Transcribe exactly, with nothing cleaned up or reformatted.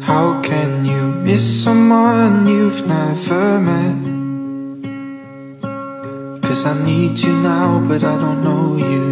How can you miss someone you've never met? Cause I need you now, but I don't know you.